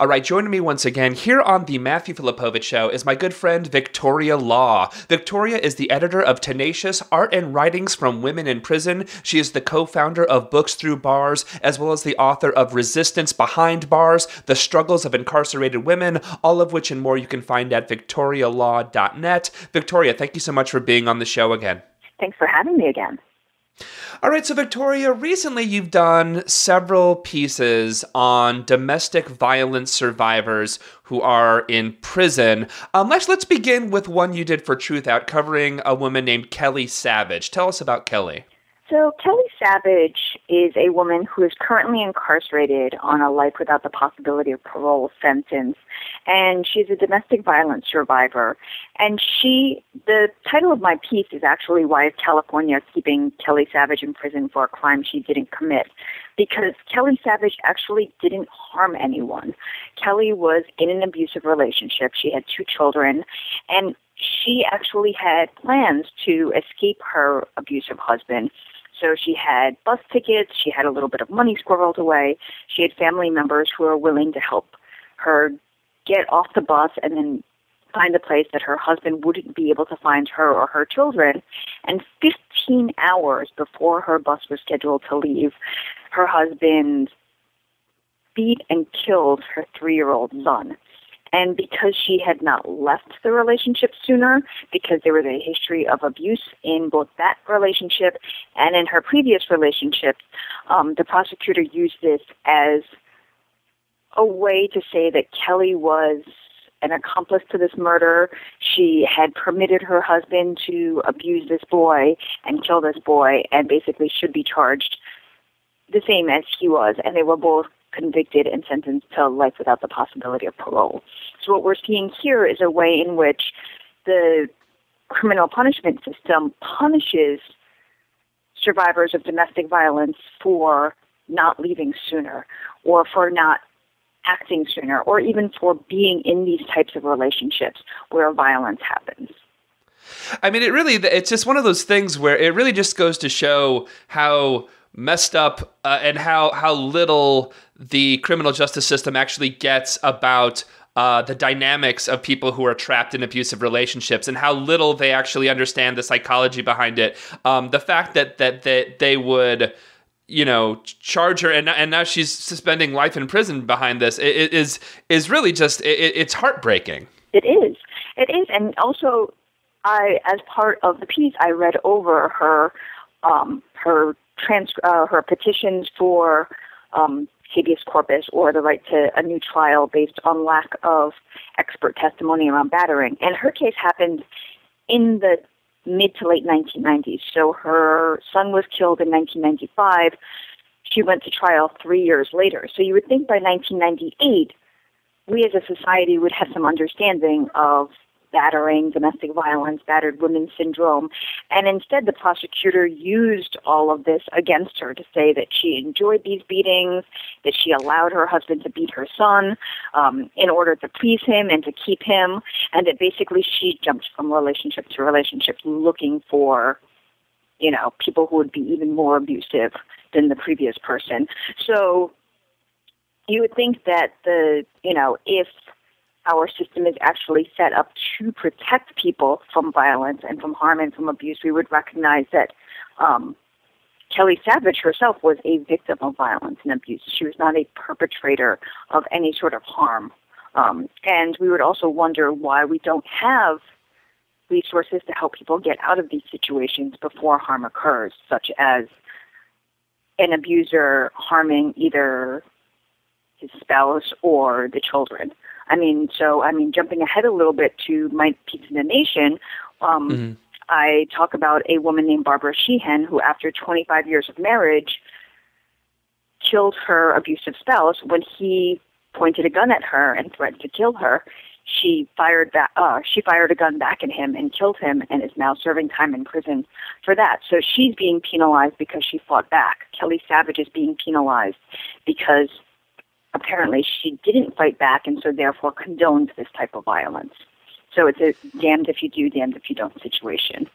All right, joining me once again here on the Matthew Filipowicz Show is my good friend Victoria Law. Victoria is the editor of Tenacious: Art and Writings from Women in Prison. She is the co-founder of Books Through Bars, as well as the author of Resistance Behind Bars: The Struggles of Incarcerated Women, all of which and more you can find at victorialaw.net. Victoria, thank you so much for being on the show again. Thanks for having me again. All right, so Victoria, recently you've done several pieces on domestic violence survivors who are in prison. Let's begin with one you did for Truthout covering a woman named Kelly Savage. Tell us about Kelly. So Kelly Savage is a woman who is currently incarcerated on a life without the possibility of parole sentence, and she's a domestic violence survivor. And the title of my piece is actually "Why Is California Keeping Kelly Savage in Prison for a Crime She Didn't Commit?" Because Kelly Savage actually didn't harm anyone. Kelly was in an abusive relationship. She had two children, and she actually had plans to escape her abusive husband. So she had bus tickets, she had a little bit of money squirreled away, she had family members who were willing to help her get off the bus and then find a place that her husband wouldn't be able to find her or her children. And 15 hours before her bus was scheduled to leave, her husband beat and killed her 3-year-old son. And because she had not left the relationship sooner, because there was a history of abuse in both that relationship and in her previous relationship, the prosecutor used this as a way to say that Kelly was an accomplice to this murder. She had permitted her husband to abuse this boy and kill this boy and basically should be charged the same as he was. And they were both convicted and sentenced to life without the possibility of parole. So what we're seeing here is a way in which the criminal punishment system punishes survivors of domestic violence for not leaving sooner, or for not acting sooner, or even for being in these types of relationships where violence happens. I mean, it's just one of those things where it really just goes to show how messed up and how little the criminal justice system actually gets about the dynamics of people who are trapped in abusive relationships and how little they actually understand the psychology behind it. The fact that they would, charge her and now she's spending life in prison behind this is really just, it's heartbreaking. It is. And also, as part of the piece, I read over her petitions for habeas corpus, or the right to a new trial based on lack of expert testimony around battering. And her case happened in the mid to late 1990s. So her son was killed in 1995. She went to trial 3 years later. So you would think by 1998, we as a society would have some understanding of battering, domestic violence, battered women syndrome. And instead, the prosecutor used all of this against her to say that she enjoyed these beatings, that she allowed her husband to beat her son in order to please him and to keep him, and that basically she jumped from relationship to relationship looking for, people who would be even more abusive than the previous person. So you would think that if our system is actually set up to protect people from violence and from harm and from abuse, we would recognize that Kelly Savage herself was a victim of violence and abuse. She was not a perpetrator of any sort of harm. And we would also wonder why we don't have resources to help people get out of these situations before harm occurs, such as an abuser harming either his spouse or the children. Jumping ahead a little bit to my piece in the Nation, I talk about a woman named Barbara Sheehan who, after 25 years of marriage, killed her abusive spouse when he pointed a gun at her and threatened to kill her. She fired a gun back at him and killed him, and is now serving time in prison for that. So she's being penalized because she fought back. Kelly Savage is being penalized because apparently she didn't fight back, and so therefore condones this type of violence. So it's a damned if you do, damned if you don't situation.